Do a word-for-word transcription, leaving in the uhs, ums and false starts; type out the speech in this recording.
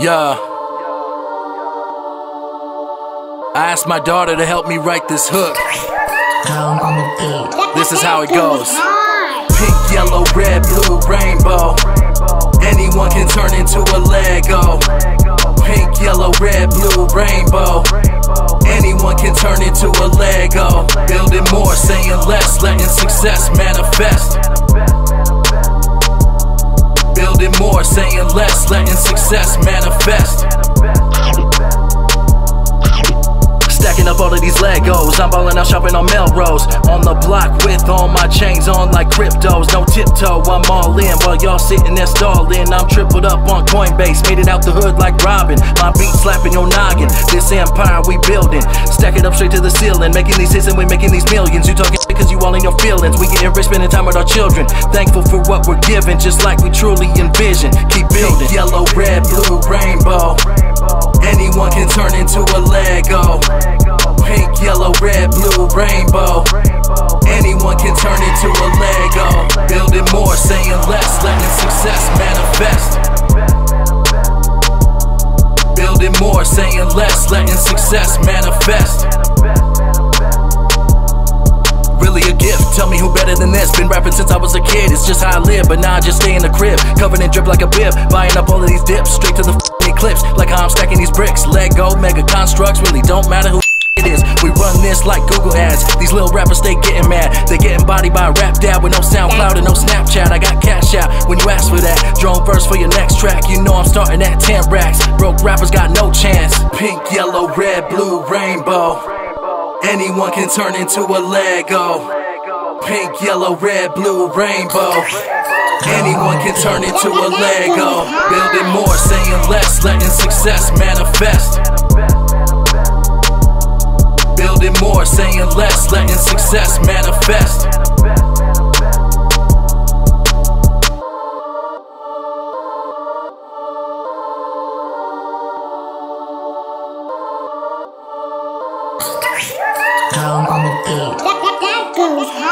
Yeah. I asked my daughter to help me write this hook. This is how it goes. Pink, yellow, red, blue, rainbow. Anyone can turn into a Lego. Pink, yellow, red, blue, rainbow. Anyone can turn into a Lego. Building more, saying less, letting success manifest. Building more, saying less, letting success manifest. Stacking up all of these Legos, I'm ballin' out shopping on Melrose. On the block with all my chains on like cryptos. No tiptoe, I'm all in while y'all sitting there stallin'. I'm tripled up on Coinbase, made it out the hood like Robin. My beat slapping your noggin, this empire we building. Stacking up straight to the ceiling, making these hits and we making these millions. You talking shit cause you all in your feelings. We getting rich, spending time with our children. Thankful for what we're given, just like we truly envision. Keep building. Yellow, red, blue, rainbow. Anyone can turn into a Lego. Pink, yellow, red, blue, rainbow. Anyone can turn into a Lego. Building more, saying less, letting success manifest. Building more, saying less, letting success manifest. Really a gift, tell me who better than this. Been rapping since I was a kid, it's just how I live. But now I just stay in the crib, covered in drip like a bib. Buying up all of these dips, straight to the f***ing clips. Like how I'm stacking these bricks, Lego, mega constructs. Really don't matter who it is, we run this like Google ads. These little rappers, they getting mad. They getting bodied by a rap dad with no SoundCloud and no Snapchat. I got cash out when you ask for that. Drone verse for your next track, you know I'm starting at ten racks. Broke rappers got no chance. Pink, yellow, red, blue, rainbow. Anyone can turn into a Lego. Pink, yellow, red, blue, rainbow. Anyone can turn into a Lego. Building more, saying less, letting success manifest. Building more, saying less, letting success manifest. Down on the field. That, that, that goes high.